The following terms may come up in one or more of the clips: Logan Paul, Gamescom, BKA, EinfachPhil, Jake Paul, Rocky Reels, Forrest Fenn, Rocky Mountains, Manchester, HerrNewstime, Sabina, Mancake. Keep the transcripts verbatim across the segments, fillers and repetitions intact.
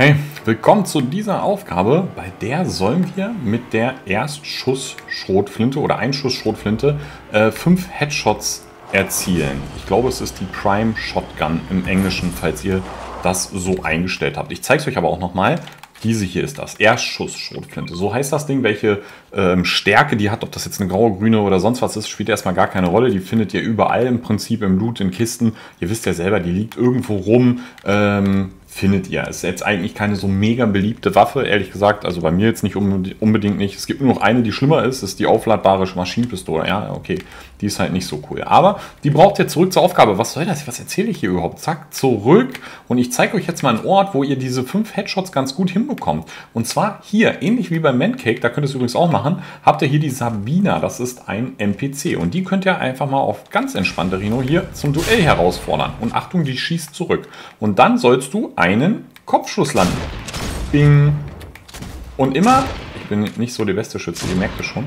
Hey, willkommen zu dieser Aufgabe, bei der sollen wir mit der Erstschuss-Schrotflinte oder Einschuss-Schrotflinte äh, fünf Headshots erzielen. Ich glaube, es ist die Prime Shotgun im Englischen, falls ihr das so eingestellt habt. Ich zeige es euch aber auch nochmal. Diese hier ist das, Erstschuss-Schrotflinte. So heißt das Ding, welche ähm, Stärke die hat, ob das jetzt eine graue, grüne oder sonst was ist, spielt erstmal gar keine Rolle. Die findet ihr überall im Prinzip im Loot, in Kisten. Ihr wisst ja selber, die liegt irgendwo rum, ähm, findet ihr. Ist jetzt eigentlich keine so mega beliebte Waffe, ehrlich gesagt. Also bei mir jetzt nicht unbedingt nicht. Es gibt nur noch eine, die schlimmer ist, ist die aufladbare Maschinenpistole. Ja, okay, die ist halt nicht so cool. Aber die braucht ihr zurück zur Aufgabe. Was soll das? Was erzähle ich hier überhaupt? Zack, zurück. Und ich zeige euch jetzt mal einen Ort, wo ihr diese fünf Headshots ganz gut hinbekommt. Und zwar hier, ähnlich wie beim Mancake, da könnt ihr es übrigens auch machen, habt ihr hier die Sabina. Das ist ein N P C. Und die könnt ihr einfach mal auf ganz entspannte Rino hier zum Duell herausfordern. Und Achtung, die schießt zurück. Und dann sollst du einen Kopfschuss landen. Bing. Und immer, ich bin nicht so der beste Schütze, ihr merkt es schon,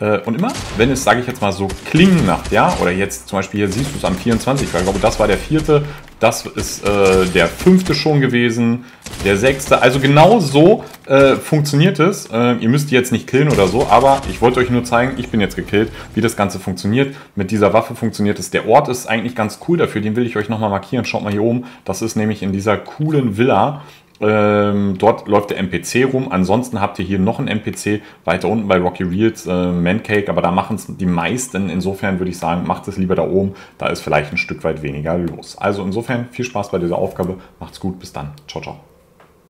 äh, und immer, wenn es, sage ich jetzt mal, so klingen macht, ja, oder jetzt zum Beispiel, hier siehst du es am vierundzwanzig, weil ich glaube, das war der vierte, das ist äh, der fünfte schon gewesen, der sechste, also genau so äh, funktioniert es. Äh, ihr müsst die jetzt nicht killen oder so, aber ich wollte euch nur zeigen, ich bin jetzt gekillt, wie das Ganze funktioniert. Mit dieser Waffe funktioniert es. Der Ort ist eigentlich ganz cool dafür, den will ich euch nochmal markieren. Schaut mal hier oben, das ist nämlich in dieser coolen Villa. Ähm, dort läuft der N P C rum, ansonsten habt ihr hier noch einen N P C weiter unten bei Rocky Reels, äh, Mancake, aber da machen es die meisten, insofern würde ich sagen, macht es lieber da oben, da ist vielleicht ein Stück weit weniger los. Also insofern viel Spaß bei dieser Aufgabe, macht's gut, bis dann, ciao, ciao.